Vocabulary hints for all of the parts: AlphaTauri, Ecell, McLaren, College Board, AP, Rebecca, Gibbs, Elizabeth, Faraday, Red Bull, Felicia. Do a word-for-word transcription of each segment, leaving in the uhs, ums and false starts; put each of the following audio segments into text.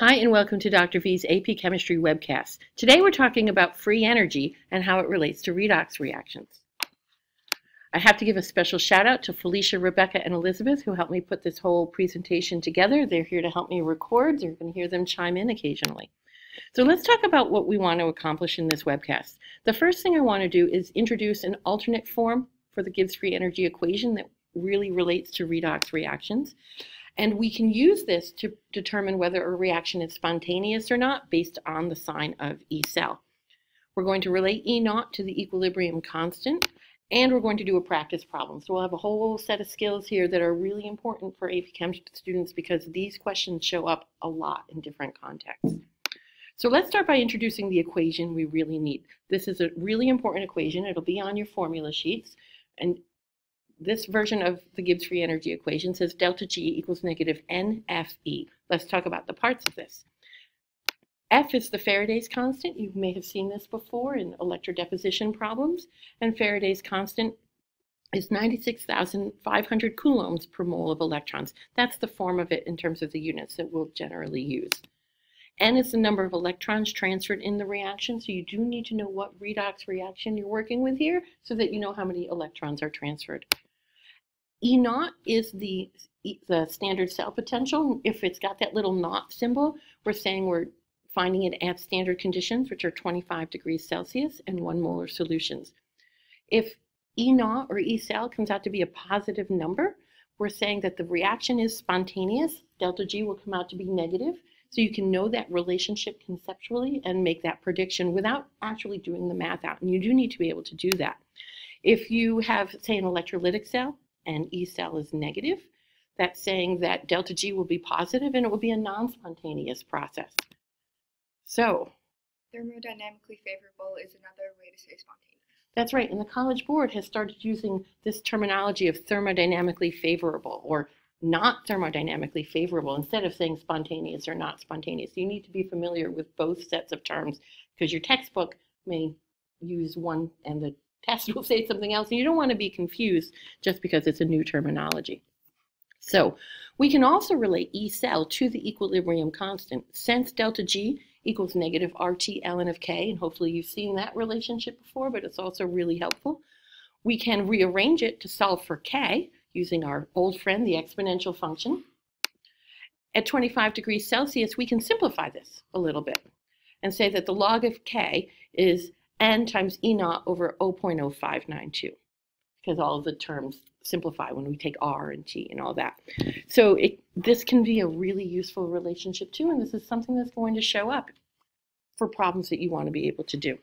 Hi and welcome to Doctor V's A P Chemistry webcast. Today we're talking about free energy and how it relates to redox reactions. I have to give a special shout out to Felicia, Rebecca, and Elizabeth who helped me put this whole presentation together. They're here to help me record. You're going to hear them chime in occasionally. So let's talk about what we want to accomplish in this webcast. The first thing I want to do is introduce an alternate form for the Gibbs free energy equation that really relates to redox reactions. And we can use this to determine whether a reaction is spontaneous or not based on the sign of Ecell. We're going to relate E naught to the equilibrium constant, and we're going to do a practice problem. So we'll have a whole set of skills here that are really important for A P Chem students because these questions show up a lot in different contexts. So let's start by introducing the equation we really need. This is a really important equation. It'll be on your formula sheets. And this version of the Gibbs free energy equation says delta G equals negative N F E. Let's talk about the parts of this. F is the Faraday's constant. You may have seen this before in electrodeposition problems. And Faraday's constant is ninety-six thousand five hundred coulombs per mole of electrons. That's the form of it in terms of the units that we'll generally use. N is the number of electrons transferred in the reaction, so you do need to know what redox reaction you're working with here so that you know how many electrons are transferred. E naught is the, the standard cell potential. If it's got that little naught symbol, we're saying we're finding it at standard conditions, which are twenty-five degrees Celsius and one molar solutions. If E naught or E cell comes out to be a positive number, we're saying that the reaction is spontaneous. Delta G will come out to be negative. So you can know that relationship conceptually and make that prediction without actually doing the math out. And you do need to be able to do that. If you have, say, an electrolytic cell, and E cell is negative, that's saying that delta G will be positive and it will be a non-spontaneous process. So thermodynamically favorable is another way to say spontaneous. That's right, and the College Board has started using this terminology of thermodynamically favorable or not thermodynamically favorable instead of saying spontaneous or not spontaneous. You need to be familiar with both sets of terms because your textbook may use one and the test will say something else, and you don't want to be confused just because it's a new terminology. So we can also relate E cell to the equilibrium constant. Since delta G equals negative R T ln of K, and hopefully you've seen that relationship before, but it's also really helpful. We can rearrange it to solve for K using our old friend, the exponential function. At twenty-five degrees Celsius, we can simplify this a little bit and say that the log of K is N times E naught over zero point zero five nine two, because all of the terms simplify when we take R and T and all that. So it, this can be a really useful relationship too, and this is something that's going to show up for problems that you want to be able to do.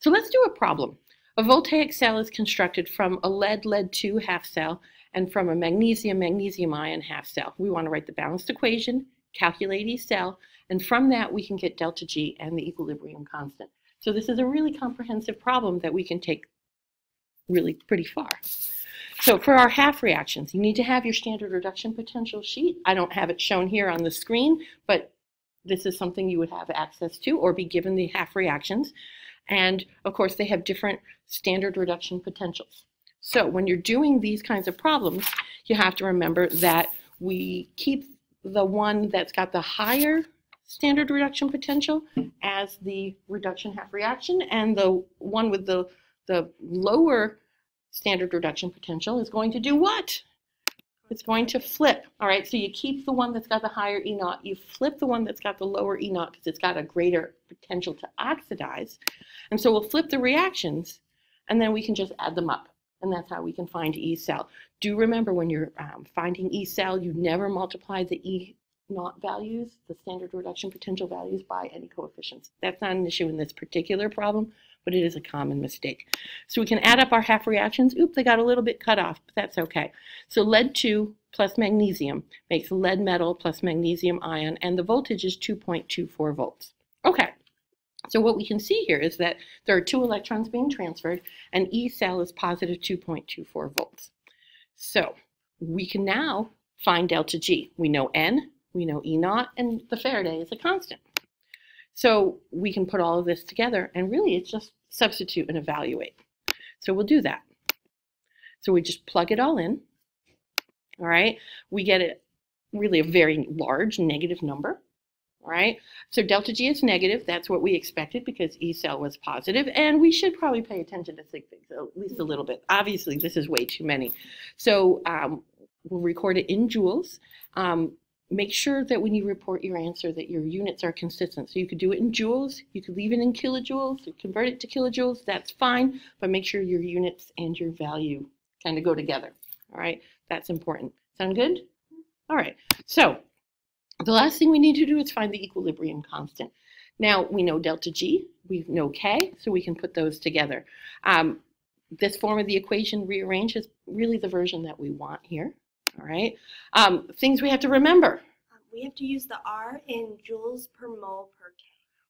So let's do a problem. A voltaic cell is constructed from a lead lead two half cell and from a magnesium magnesium ion half cell. We want to write the balanced equation, calculate E cell, and from that we can get delta G and the equilibrium constant. So this is a really comprehensive problem that we can take really pretty far. So for our half reactions, you need to have your standard reduction potential sheet. I don't have it shown here on the screen, but this is something you would have access to or be given the half reactions. And of course, they have different standard reduction potentials. So when you're doing these kinds of problems, you have to remember that we keep the one that's got the higher standard reduction potential as the reduction half reaction, and the one with the, the lower standard reduction potential is going to do what? It's going to flip. All right, so you keep the one that's got the higher E naught, you flip the one that's got the lower E naught because it's got a greater potential to oxidize. And so we'll flip the reactions, and then we can just add them up. And that's how we can find E cell. Do remember when you're um, finding E cell, you never multiply the E naught values, the standard reduction potential values, by any coefficients. That's not an issue in this particular problem, but it is a common mistake. So we can add up our half reactions. Oop, they got a little bit cut off, but that's okay. So lead two plus magnesium makes lead metal plus magnesium ion, and the voltage is two point two four volts. Okay, so what we can see here is that there are two electrons being transferred, and E cell is positive two point two four volts. So we can now find delta G. We know N, we know E naught, and the Faraday is a constant. So we can put all of this together, and really it's just substitute and evaluate. So we'll do that. So we just plug it all in. All right, we get a, really a very large negative number. All right, so delta G is negative. That's what we expected because Ecell was positive, and we should probably pay attention to sig figs at least a little bit. Obviously, this is way too many. So um, we'll record it in joules. Um, make sure that when you report your answer that your units are consistent. So you could do it in joules, you could leave it in kilojoules, you convert it to kilojoules, that's fine, but make sure your units and your value kind of go together. All right, that's important. Sound good? All right, so the last thing we need to do is find the equilibrium constant. Now, we know delta G, we know K, so we can put those together. Um, this form of the equation rearranged is really the version that we want here. All right, um, things we have to remember. Um, we have to use the R in joules per mole per K.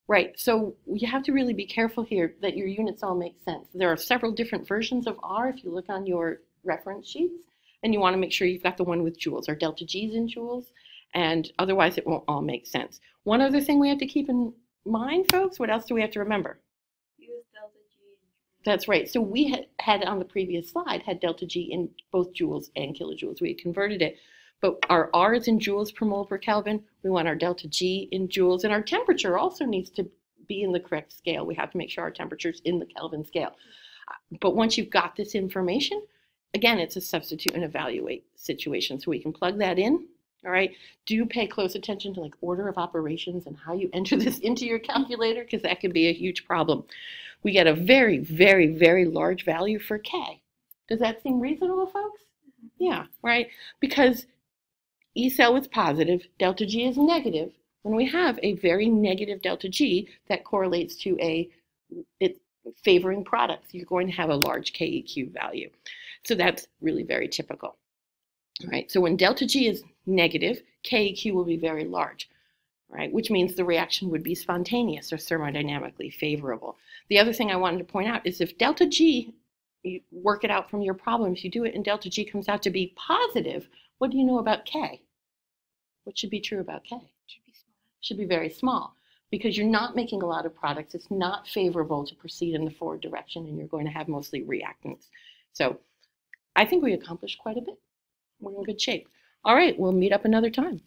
Right, so you have to really be careful here that your units all make sense. There are several different versions of R if you look on your reference sheets, and you want to make sure you've got the one with joules, or delta G's in joules, and otherwise it won't all make sense. One other thing we have to keep in mind, folks, what else do we have to remember? Use delta G. That's right. So we had, had on the previous slide had delta G in both joules and kilojoules. We had converted it, but our R is in joules per mole per Kelvin. We want our delta G in joules, and our temperature also needs to be in the correct scale. We have to make sure our temperature is in the Kelvin scale. But once you've got this information, again, it's a substitute and evaluate situation, so we can plug that in. All right, do pay close attention to like order of operations and how you enter this into your calculator, because that can be a huge problem. We get a very, very, very large value for K. Does that seem reasonable, folks? Yeah, right? Because Ecell is positive, delta G is negative. When we have a very negative delta G that correlates to a it, favoring products, you're going to have a large K E Q value. So that's really very typical. All right, so when delta G is negative, K E Q will be very large, right? Which means the reaction would be spontaneous or thermodynamically favorable. The other thing I wanted to point out is if delta G, you work it out from your problems, you do it and delta G comes out to be positive, what do you know about K? What should be true about K? It should be small. It should be very small, because you're not making a lot of products. It's not favorable to proceed in the forward direction, and you're going to have mostly reactants. So I think we accomplished quite a bit. We're in good shape. All right, we'll meet up another time.